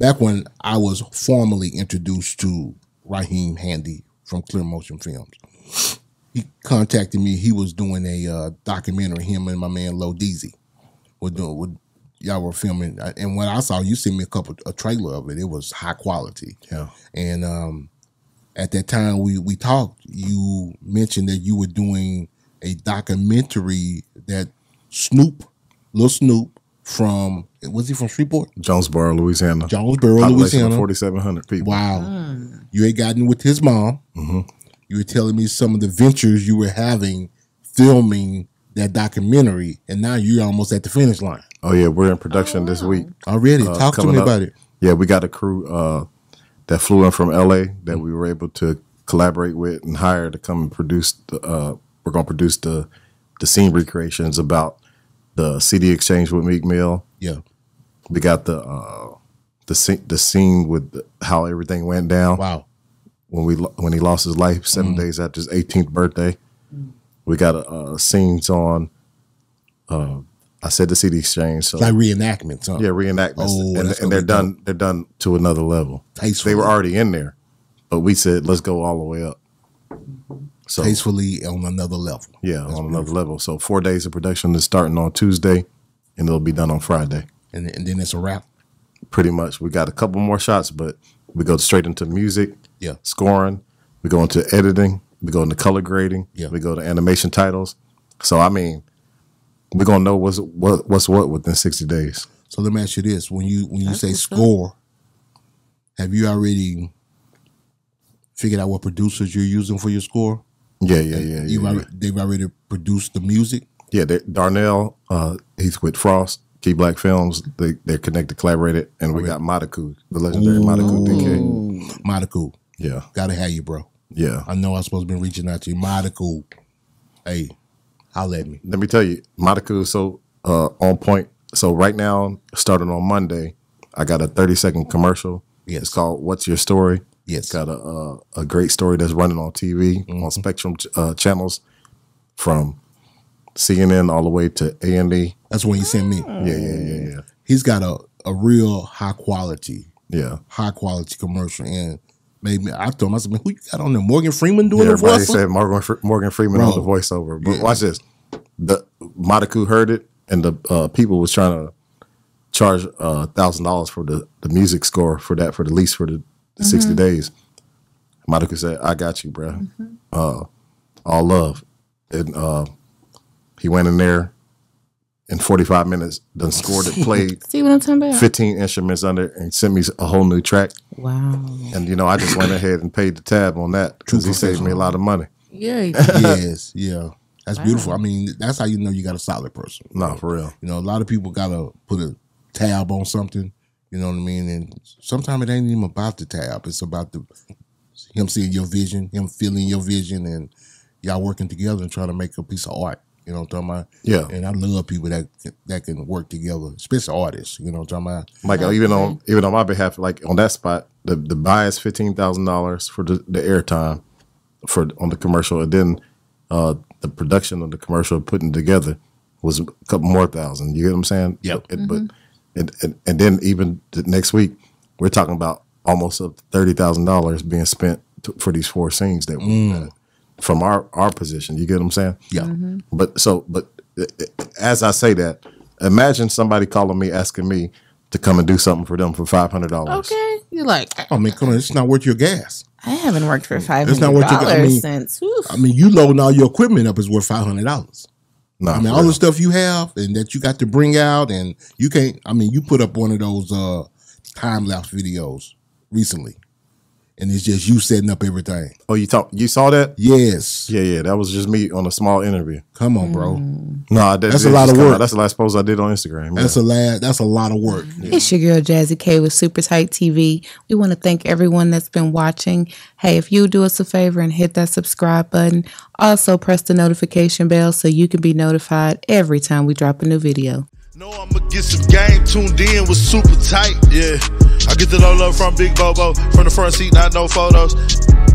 back when I was formally introduced to Rahim Handy from Clear Motion Films. He contacted me. He was doing a documentary. Him and my man Lo Deasy were doing. Y'all were filming, and when I saw you sent me a trailer of it. It was high quality. Yeah. And at that time we talked. You mentioned that you were doing a documentary that Lil Snupe from, was he from Shreveport? Jonesboro, Louisiana. Jonesboro, Louisiana. 4,700 people. Wow. Mm. You had gotten with his mom. Mm-hmm. You were telling me some of the ventures you were having filming that documentary, and now you're almost at the finish line. Oh, yeah. We're in production this week. Already? Talk to me about it. Yeah, we got a crew that flew in from L.A. that we were able to collaborate with and hire to come and produce. We're going to produce the scene recreations about the CD exchange with Meek Mill. Yeah. We got the scene with how everything went down. Wow. When he lost his life 7 days after his 18th birthday. We got scenes on, I said the CD exchange. So like reenactments, huh? Yeah, reenactments. Oh, and they're done to another level. Tastefully. They were already in there, but we said, let's go all the way up. So, tastefully on another level. Yeah, that's on beautiful. Another level. So 4 days of production is starting on Tuesday, and it'll be done on Friday. And then it's a wrap? Pretty much. We got a couple more shots, but we go straight into music, yeah, scoring. We go into editing. We go into color grading. Yeah. We go to animation titles. So, I mean, we're going to know what's what within 60 days. So, let me ask you this. When you say score, have you already figured out what producers you're using for your score? Yeah. They've already produced the music? Yeah. Darnell, he's with Frost Key Black Films. They're connected, collaborated. And we got Madukwu, the legendary Madukwu DK. Madukwu. Yeah. Got to have you, bro. Yeah. I know I'm supposed to be reaching out to you. Madukwu. Hey, holler at me. Let me tell you, Madukwu is so on point. So right now, starting on Monday, I got a 30-second commercial. Yes. It's called What's Your Story? Yes. It's got a great story that's running on TV, on Spectrum channels, from CNN all the way to A&E. That's when you sent me. Yeah. He's got a real high quality commercial, and maybe I told him, I said, man, who you got on there? Morgan Freeman doing the voiceover? Everybody said Morgan Freeman on the voiceover. But watch this. The Madukwu heard it, and the people was trying to charge $1,000 for the music score for that, for the lease for the 60 days. Madukwu said, I got you, bro. All love. And he went in there in 45 minutes, done scored it, played. See what I'm talking about? 15 instruments under and sent me a whole new track. Wow. And, you know, I just went ahead and paid the tab on that because he saved me a lot of money. Yeah. Yes. Yeah. That's beautiful. I mean, that's how you know you got a solid person. No, for real. You know, a lot of people got to put a tab on something. You know what I mean? And sometimes it ain't even about the tab. It's about him seeing your vision, him feeling your vision, and y'all working together and trying to make a piece of art. You know what I'm talking about? Yeah. And I love people that can work together, especially artists. You know what I'm talking about? Like, even on my behalf, like on that spot, the buy is $15,000 for the airtime on the commercial. And then the production of the commercial, putting together, was a couple more thousand. You get what I'm saying? Yeah. But then even the next week, we're talking about almost $30,000 being spent for these 4 scenes that we had. From our position, you get what I'm saying? Yeah. But as I say that, imagine somebody calling me, asking me to come and do something for them for $500. Okay, you're like, I mean, come on, it's not worth your gas. I haven't worked for $500 since. Oof. I mean, you loading all your equipment up is worth $500. No, I mean, all the stuff you have and that you got to bring out, and you can't. I mean, you put up one of those time lapse videos recently. And it's just you setting up everything. Oh, you saw that? Yes. Yeah. That was just me on a small interview. Come on, bro. No, that's a lot of work. That's the last post I did on Instagram. Yeah. That's a lot of work. Yeah. It's your girl Jazzy K with Super Tight TV. We want to thank everyone that's been watching. Hey, if you do us a favor and hit that subscribe button, also press the notification bell so you can be notified every time we drop a new video. No, I'ma get some game tuned in with Super Tight. Yeah, I get the low love from Big Bobo. From the front seat, not no photos.